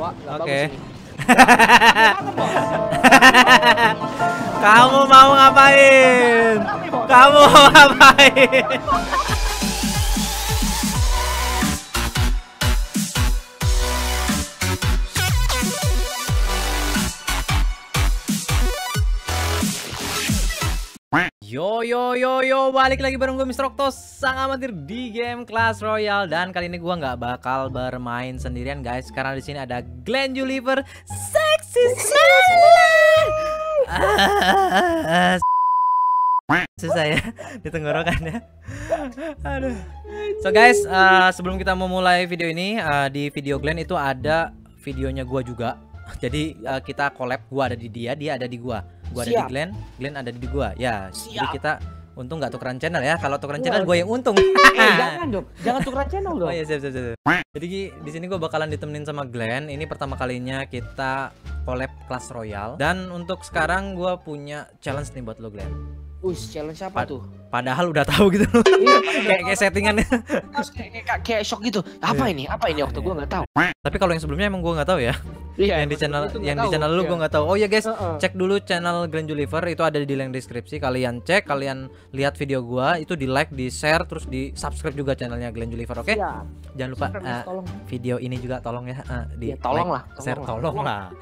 Wah, oke. Kamu mau ngapain? Kamu mau ngapain? Yo yo yo yo, balik lagi bareng gue Mr. Okto sang amatir di game Clash Royale, dan kali ini gue nggak bakal bermain sendirian guys, karena di sini ada Glenn Julifer, seksi sekali. Susah ya di tenggorokannya. Aduh. So guys, sebelum kita memulai video ini, di video Glenn itu ada videonya gue juga. Jadi kita collab, gua ada di dia, dia ada di gua. Gua ada di Glenn, Glenn ada di gua. Ya, jadi kita untung nggak tukeran channel ya. Kalau tukeran channel gua yang untung. Jangan dong, jangan tukeran channel dong. Oh iya, siap. Jadi di sini gua bakalan ditemenin sama Glenn. Ini pertama kalinya kita collab Clash Royale, dan untuk sekarang gua punya challenge nih buat lo Glenn. Us, challenge apa tuh? Padahal udah tahu gitu. Kayak settingannya. Kayak shock gitu. Apa ini? Apa ini waktu gua nggak tahu. Tapi kalau yang sebelumnya emang gua nggak tahu ya. Iya, yang di channel lu gue nggak tahu. Oh ya guys, cek dulu channel Glenn Julifer, itu ada di link deskripsi. Kalian cek, kalian lihat video gue, itu di like, di share, terus di subscribe juga channelnya Glenn Julifer. Oke? Okay? Jangan lupa video ini juga tolong ya, di tolong lah, share, tolong lah,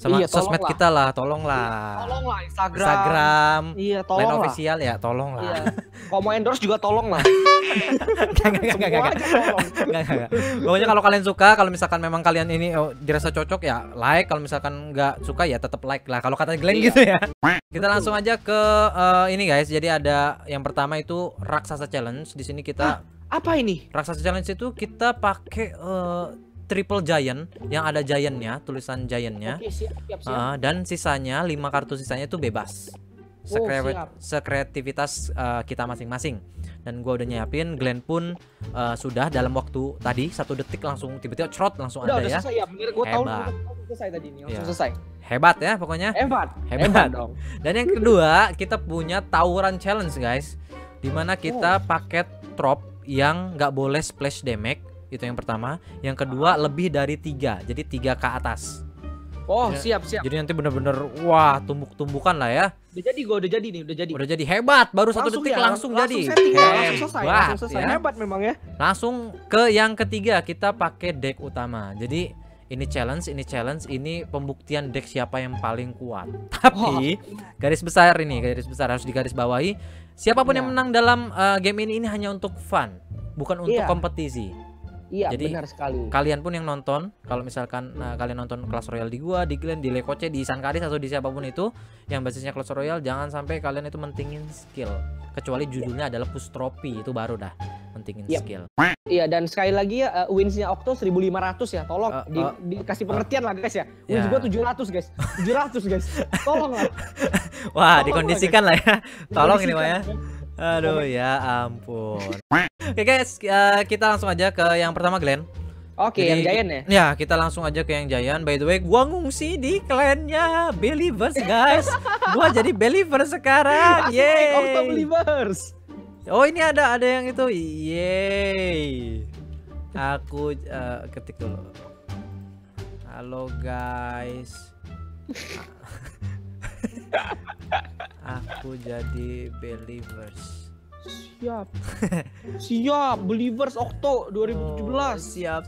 sama sosmed kita lah, tolong lah. Tolong lah Instagram. Iya, tolong lah. Official ya, tolong lah. Kalau mau endorse juga tolong lah. Enggak. Pokoknya kalau kalian suka, kalau misalkan memang kalian ini dirasa cocok ya like, kalau misalkan nggak suka ya tetap like lah kalau kata Glenn gitu ya. Kita langsung aja ke ini guys. Jadi ada yang pertama itu raksasa challenge. Di sini kita apa ini? Raksasa challenge itu kita pakai triple giant yang ada giantnya, tulisan giantnya. Oke, siap. Dan sisanya 5 kartu sisanya itu bebas. Sekreativitas kita masing-masing. Dan gua udah nyiapin, Glenn pun sudah dalam waktu tadi 1 detik langsung tiba-tiba crot langsung udah, ada udah ya. Selesai, ya bener, gua hebat. Tahu selesai tadi ini, langsung selesai. Hebat ya pokoknya. Hebat dong. Dan yang kedua kita punya tawuran challenge guys, dimana kita pakai trop yang nggak boleh splash damage, itu yang pertama. Yang kedua lebih dari 3, jadi 3 ke atas. Oh siap. Jadi nanti bener-bener wah tumbuk-tumbukan lah ya. Udah jadi nih. Udah jadi hebat. Baru 1 detik langsung jadi. Hebat. Hebat memang ya. Langsung ke yang ketiga, kita pakai deck utama. Jadi ini pembuktian deck siapa yang paling kuat. Tapi garis besar ini, harus digarisbawahi. Siapapun yang menang dalam game ini hanya untuk fun, bukan untuk kompetisi. Iya, jadi benar sekali. Kalian pun yang nonton, kalau misalkan kalian nonton Clash Royale di gua, di Glenn, di Lekoce, di Isan Karis atau di siapapun itu yang basisnya Clash Royale, jangan sampai kalian itu mentingin skill. Kecuali judulnya adalah push trophy, itu baru dah mentingin skill. Iya, dan sekali lagi ya, winsnya Okto 1.500 ya. Tolong dikasih pengertian lah guys ya. Wins gua 700 guys. 700 guys. Tolong lah. Wah, tolong dikondisikan lah ya. Tolong ini Maya. Aduh ya ampun. Oke guys, kita langsung aja ke yang pertama Glenn. Oke, yang giant ya? Ya, kita langsung aja ke yang giant. By the way, gua ngungsi di clannya Believers guys. Gua jadi Believers sekarang. Yeay. Okto Believers. Oh, ini ada yang itu. Yeay. Aku ketik dulu. Halo guys. Aku jadi Believers. Siap Believers Okto 2017. Siap.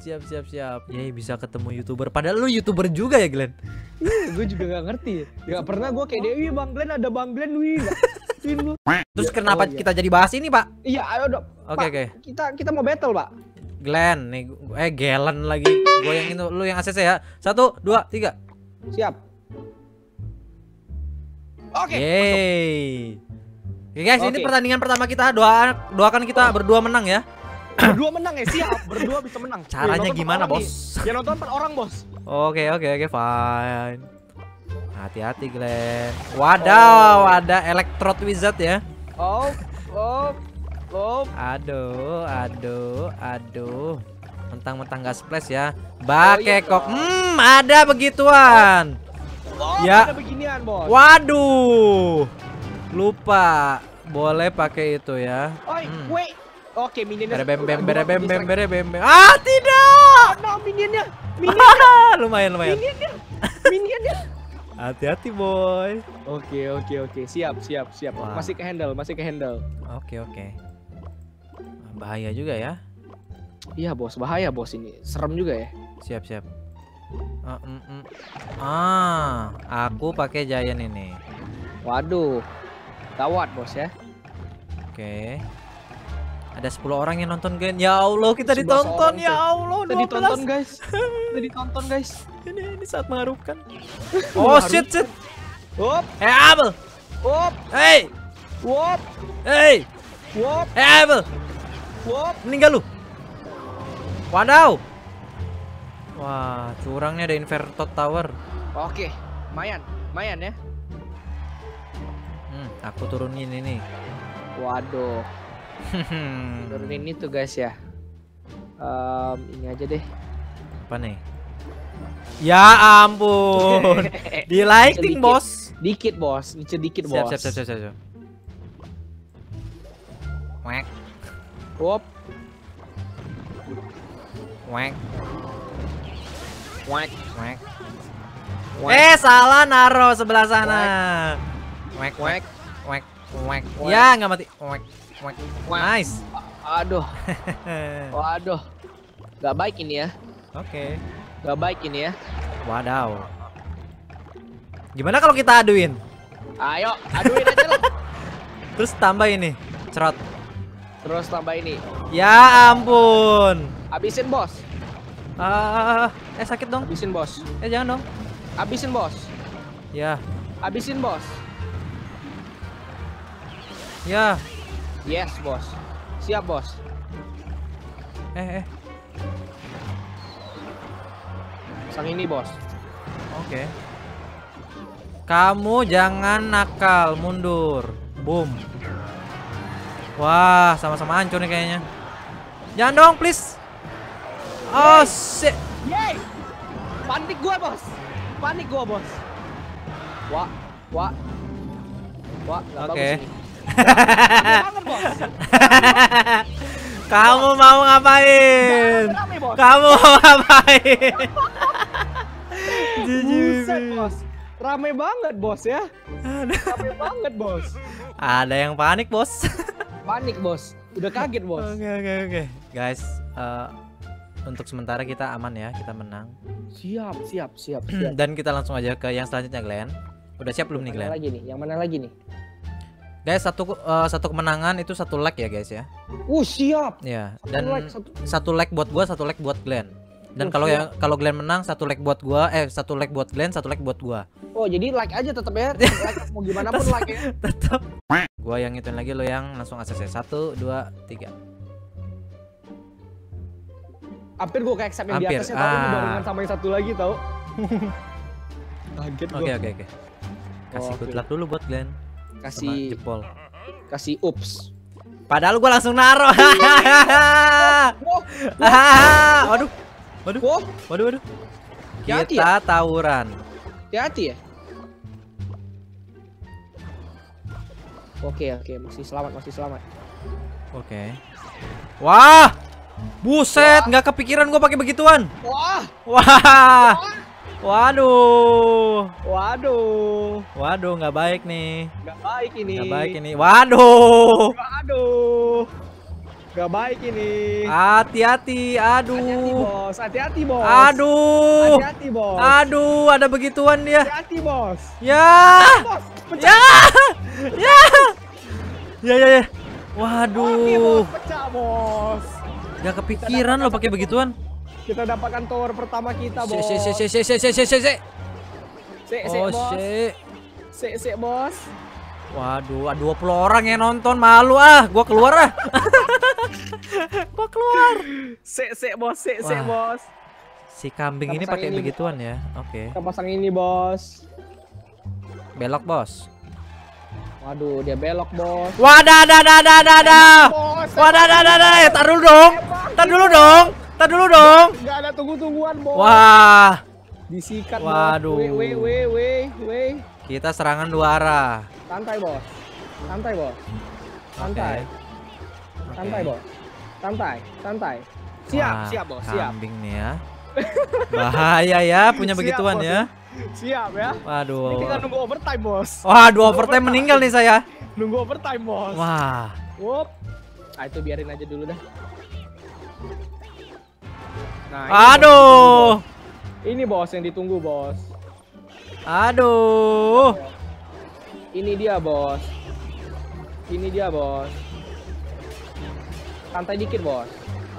Yeay, bisa ketemu YouTuber. Padahal lu YouTuber juga ya Glenn. Gue juga gak ngerti. Gak pernah gue kayak Dewi, Bang Glenn ada Bang Glenn wih. Terus kenapa kita jadi bahas ini Pak? Iya ayo dong. Oke. Kita mau battle Pak. Glenn nih, Glenn lagi. Gue yang itu, lu yang ACC ya. 1, 2, 3. Siap. Oke. Oke guys, ini pertandingan pertama kita. Doakan kita berdua menang ya. Berdua menang ya, siap. Berdua bisa menang. Caranya gimana, Bos? Jangan nonton per orang, Bos. Oke, fine. Hati-hati, Glenn. Wadaw, ada Electro Wizard ya. Aduh. Mentang-mentang gak splash ya. Bakekok. Ada begituan. Ya, beginian, Bos. Waduh, lupa boleh pakai itu ya. Oke, minionnya. Berebem. Ah, tidak. Ada minionnya. Lumayan. Minionnya. Hati-hati boy. Oke. Siap. Wah. Masih ke handle. Oke. Bahaya juga ya. Iya bos, bahaya bos ini. Serem juga ya. Siap. Aku pakai giant ini. Waduh. Gawat bos ya. Oke. Ada 10 orang yang nonton game. Ya Allah, kita ditonton ya Allah. Kita ditonton guys. Ini saat mengharukan. Oh shit. Wop. Hey Abel. Wop. Hey. Wop. Hey. Wop. Hey Abel. Wop. Meninggal lu. Wadaw. Wah, curangnya ada Invertor Tower. Oke, lumayan ya. Aku turunin ini. Waduh. Turunin itu guys ya. Ini aja deh. Apa nih? Ya ampun. Di lighting bos. Dikit bos. Ini sedikit bos. Siap. Wek. Wop. Wek. Salah naro sebelah sana. Wek. Ya nggak mati. Wek. Nice. Aduh. Waduh. Gak baik ini ya. Oke. Gak baik ini ya. Wadaw. Gimana kalau kita aduin? Ayo, aduin aja lah. Terus tambah ini, cerot. Terus tambah ini. Ya ampun. Habisin bos. Sakit dong. Habisin bos. Jangan dong. Habisin bos. Ya. Habisin bos. Ya. Yes bos. Siap bos. Sang ini bos. Oke. Kamu jangan nakal, mundur. Boom. Wah, sama-sama hancur nih kayaknya. Jangan dong, please. Oh shit. Yay. Panik gua bos. Wah, oke. Kamu mau ngapain? Buset, bos. Rame banget bos. Ada yang panik bos. Udah kaget bos. Oke. Guys, untuk sementara kita aman ya, kita menang. Siap. Dan kita langsung aja ke yang selanjutnya Glenn. Udah siap belum nih Glenn? Yang mana lagi nih? Guys, satu kemenangan itu 1 like ya guys ya. Siap. Ya, dan satu like buat gua, 1 like buat Glenn. Dan kalau Glenn menang 1 like buat gua, 1 like buat Glenn, 1 like buat gua. Jadi like aja tetap ya. Like mau gimana pun like ya. Tetap. Gua yang ngituin lagi, lo yang langsung ACC. 1 2 3. Hampir gua ke accept yang di atasnya tapi barengan sama yang satu lagi tau. Kaget gua. Oke. Kasih good luck dulu buat Glenn. Kasih jempol. Kasih ups. Padahal gua langsung naro. Waduh. Kita tawuran. Hati-hati ya. Oke, masih selamat. Oke. Wah! Buset, nggak kepikiran gua pakai begituan. Wah. Waduh, nggak baik ini. Waduh, nggak baik ini. Hati-hati bos. Aduh, ada begituan dia. Hati-hati bos. Ya. Waduh. Pecah bos. Nggak kepikiran lo pakai begituan. Kita dapatkan tower pertama kita, bos. Bos. Waduh, 20 orang yang nonton, malu ah. Gua keluar. Bos. Si kambing ini pakai begituan ya. Oke. Kita pasang ini, bos. Belok, bos. Waduh, dia belok, bos. Wadah. Tahan dulu dong. Enggak ada tunggu-tungguan, bos. Wah. Disikat. Waduh. Weh. Kita serangan 2 arah. Santai, bos. Siap, bos. Siap. Kambing nih ya. Bahaya ya punya begituan bos. Ya. Siap ya. Waduh. Ini tinggal nunggu overtime, bos. Waduh, overtime meninggal nih saya. Nunggu overtime, bos. Wah. Wop. Ah, itu biarin aja dulu dah. Nah, aduh. Ini bos yang ditunggu, bos. Aduh. Ini dia, bos. Ini dia, bos. Santai dikit, bos.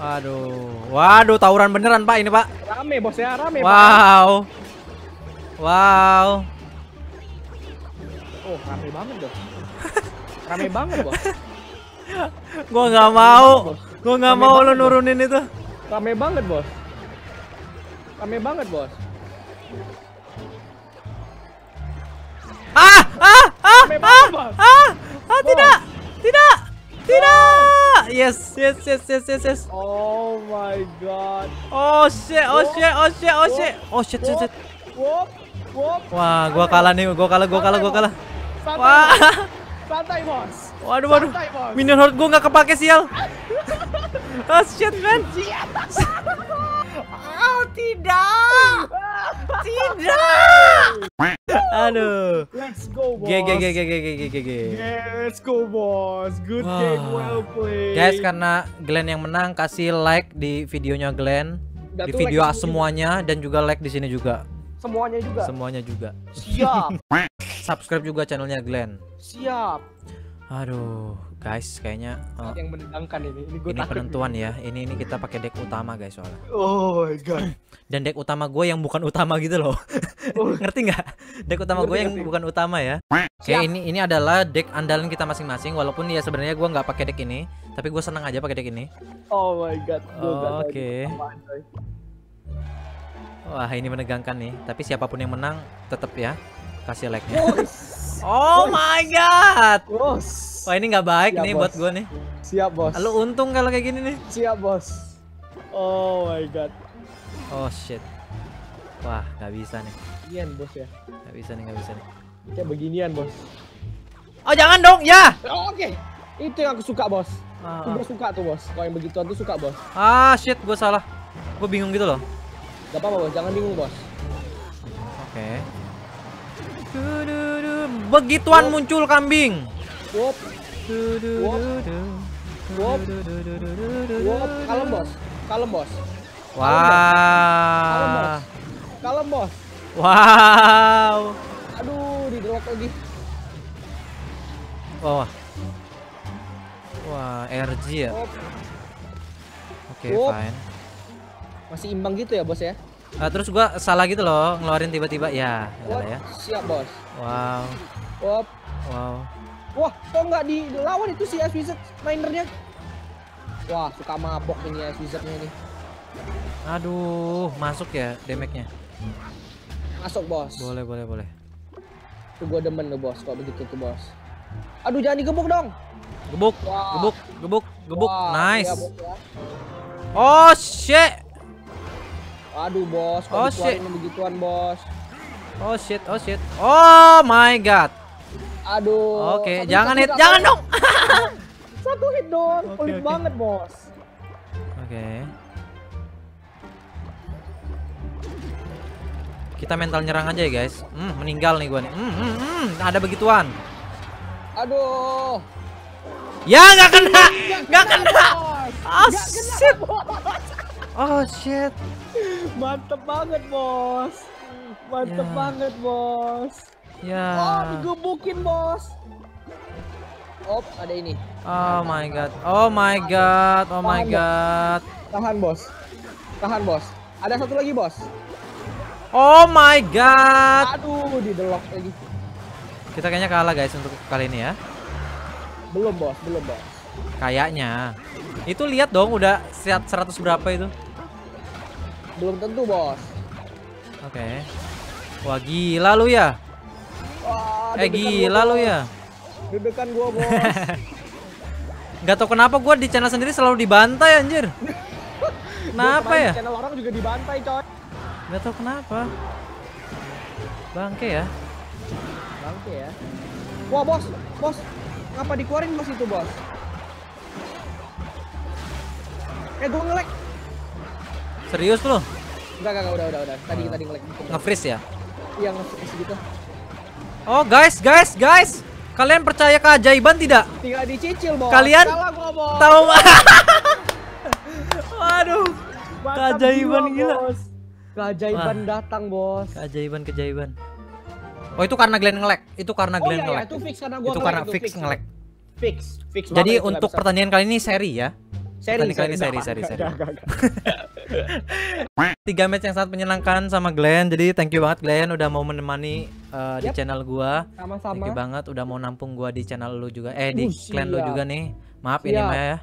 Aduh. Waduh, tawuran beneran, Pak, ini, Pak. Rame, bos ya, rame, Pak. Wow. Wow. Oh, rame banget, bos. Rame banget, bos. Gua nggak mau. Gua nggak mau lo nurunin itu. Rame banget, bos. Rame banget, bos. Ah, ah, ah, rame banget, bos. Ah, ah, tidak. Tidak. Tidak. Yes, yes, yes, yes, yes, yes. Oh my god. Oh shit, oh shit, oh shit, oh shit. Oh shit, shit, shit. Wah, gua kalah nih, gua kalah. Wah. Santai, bos. Waduh, waduh. Minion horde gua nggak kepake, sial. Oh shit, man. Oh, tidak. Tidak. Aduh. Let's go, boss. Let's go, boss. Good game, well played. Guys, karena Glenn yang menang, kasih like di videonya Glenn. Di video semuanya dan juga like di sini juga. Semuanya juga. Semuanya juga. Siap. Subscribe juga channelnya Glenn. Siap. Aduh, guys, kayaknya yang menendangkan ini penentuan ya. Ini kita pakai deck utama, guys, soalnya. Oh my god. Dan deck utama gue yang bukan utama gitu loh. Ngerti nggak? Deck utama gue yang bukan utama ya. Oke, ini adalah deck andalan kita masing-masing. Walaupun ya sebenarnya gue nggak pakai deck ini, tapi gue senang aja pakai deck ini. Oh my god. Oke. Wah, ini menegangkan nih. Tapi siapapun yang menang, tetap ya kasih like-nya. Oh my god. Wah, ini nggak baik nih buat gue nih. Siap, bos. Lalu untung kalau kayak gini nih. Siap, bos. Oh my god. Oh shit. Wah, nggak bisa nih. Beginian, bos ya. Nggak bisa nih. Kayak beginian, bos. Oh, jangan dong ya. Oke. Itu yang aku suka, bos. Gue suka tuh, bos. Kalau yang begituan tuh suka, bos. Ah shit, gue salah. Gue bingung gitu loh. Gak apa-apa, bos. Jangan bingung, bos. Oke. Begituan muncul kambing. Wop. Wop. Wop. Kalem, bos. Kalem, bos. Wah. Kalem, bos. Wow. Aduh, diderok lagi. Wah. Wah, RG ya. Oke, fine. Masih imbang gitu ya, bos ya. Terus gua salah gitu loh, ngeluarin tiba-tiba ya. Ya. Siap, bos. Wow. Wop. Wow. Wah, kok nggak dilawan itu si Ice Wizard minernya? Wah, suka mabok ini Ice Wizardnya ini. Aduh, masuk ya damage-nya. Masuk, bos. Boleh. Tuh gua demen tuh, bos, kok begitu tuh, bos. Aduh, jangan digebuk dong. Gebuk, wow. gebuk. Wah, nice. Ya, bos, ya. Oh shit. Aduh, bos, kok dikeluarin begituan, bos. Oh shit, oh shit. Oh my god. Aduh. Oke, jangan hit, jangan dong. Satu hit dong, pelit banget, bos. Oke. Kita mental nyerang aja ya, guys. Meninggal nih gua nih. Ada begituan. Aduh. Ya, nggak kena. Oh shit. Oh shit. Mantep banget, bos. Ya. Oh, digebukin, bos. Oh, ada ini. Oh my god. Oh my god. Tahan, bos. Ada satu lagi, bos. Oh my god. Aduh, didelok lagi. Kita kayaknya kalah, guys, untuk kali ini ya. Belum, bos. Kayaknya. Itu lihat dong, udah 100 berapa itu? Belum tentu, bos. Oke. Wah, gila lu ya. Wah, gila lu ya. Dudukan gua, bos. Gak tau kenapa gua di channel sendiri selalu dibantai, anjir. Kenapa ya? Di channel orang juga dibantai, coy. Gak tau kenapa. Bangke ya. Wah, bos. Ngapa dikeluarin, bos, itu, bos? Gua nge-lag. Serius loh. Enggak, udah. Tadi nge-lag. Nge-freeze ya? Iya, nge-freeze gitu. Oh, guys. Kalian percaya keajaiban tidak? Tidak dicicil, Bos. Kalian tahu. Waduh. Keajaiban gila. Keajaiban datang, Bos. Keajaiban. Oh, itu karena Glenn nge-lag. Itu karena Glenn nge-lag. Itu fix karena gua. Itu karena fix nge-lag. Fix. Jadi untuk pertandingan kali ini seri ya. Seri. 3 match yang sangat menyenangkan sama Glenn. Jadi thank you banget Glenn udah mau menemani di channel gua. Sama-sama. Thank you banget udah mau nampung gua di channel lu juga. Di Glenn lu juga nih. Maaf ini mah ya.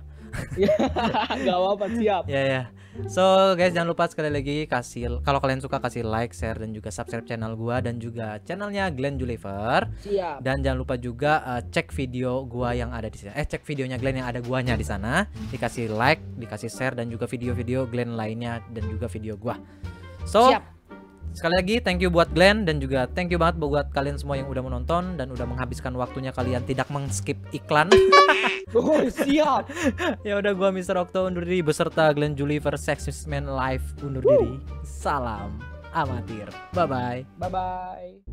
Gak apa-apa, siap. Ya. So guys, jangan lupa sekali lagi kalau kalian suka kasih like, share dan juga subscribe channel gua dan juga channelnya Glenn Julifer. Siap. Dan jangan lupa juga cek video gua yang ada di sini. Cek videonya Glenn yang ada guanya di sana. Dikasih like, dikasih share dan juga video-video Glenn lainnya dan juga video gua. So siap. Sekali lagi thank you buat Glenn dan juga thank you banget buat kalian semua yang udah menonton dan udah menghabiskan waktunya kalian tidak meng-skip iklan. Oh, siap. Ya udah, gua Mr. Okto undur diri beserta Glenn Julifer Sexisman Live undur diri. Salam amatir. Bye bye.